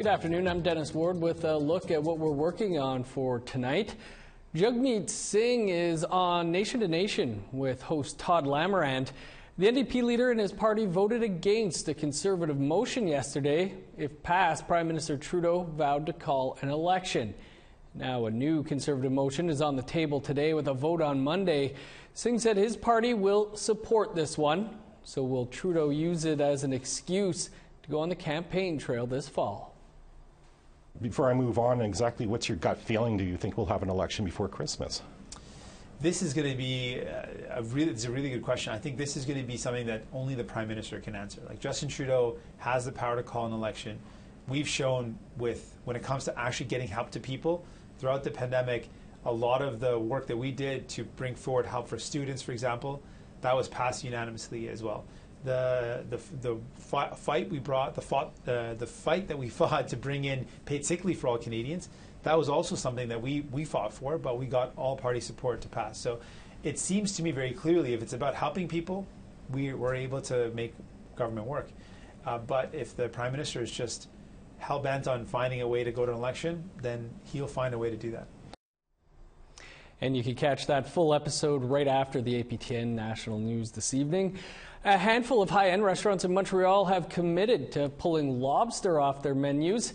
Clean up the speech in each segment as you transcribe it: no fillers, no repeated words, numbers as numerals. Good afternoon. I'm Dennis Ward with a look at what we're working on for tonight. Jagmeet Singh is on Nation to Nation with host Todd Lamorand. The NDP leader and his party voted against a Conservative motion yesterday. If passed, Prime Minister Trudeau vowed to call an election. Now a new Conservative motion is on the table today with a vote on Monday. Singh said his party will support this one. So will Trudeau use it as an excuse to go on the campaign trail this fall? Before I move on, exactly what's your gut feeling? Do you think we'll have an election before Christmas? This is going to be it's a really good question. I think this is going to be something that only the Prime Minister can answer. Like, Justin Trudeau has the power to call an election. We've shown when it comes to actually getting help to people throughout the pandemic, a lot of the work that we did to bring forward help for students, for example, that was passed unanimously as well. The fight that we fought to bring in paid sick leave for all Canadians, that was also something that we fought for, but we got all party support to pass. So it seems to me very clearly, if it's about helping people, we're able to make government work. But if the Prime Minister is just hell-bent on finding a way to go to an election, then he'll find a way to do that. And you can catch that full episode right after the APTN national news this evening. A handful of high-end restaurants in Montreal have committed to pulling lobster off their menus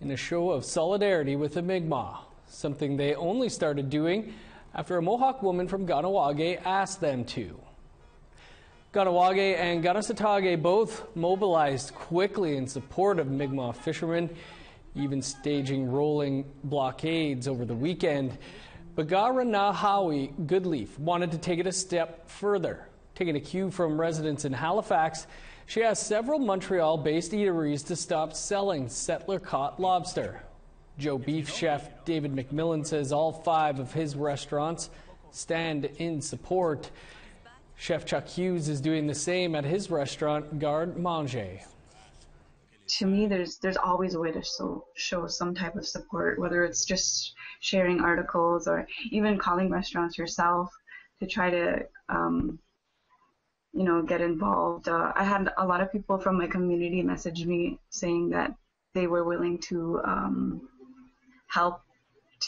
in a show of solidarity with the Mi'kmaq, something they only started doing after a Mohawk woman from Kahnawake asked them to. Kahnawake and Kanehsatake both mobilized quickly in support of Mi'kmaq fishermen, even staging rolling blockades over the weekend. Bagara Nahawi Goodleaf wanted to take it a step further. Taking a cue from residents in Halifax, she asked several Montreal-based eateries to stop selling settler-caught lobster. Joe Beef chef David McMillan says all 5 of his restaurants stand in support. Chef Chuck Hughes is doing the same at his restaurant, Garde Manger. To me, there's always a way to show some type of support, whether it's just sharing articles or even calling restaurants yourself to try to get involved. I had a lot of people from my community message me saying that they were willing to help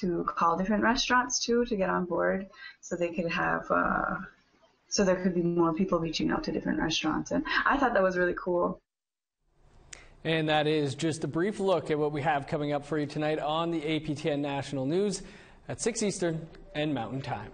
to call different restaurants to get on board, so they could have so there could be more people reaching out to different restaurants, and I thought that was really cool. And that is just a brief look at what we have coming up for you tonight on the APTN National News at 6 Eastern and Mountain Time.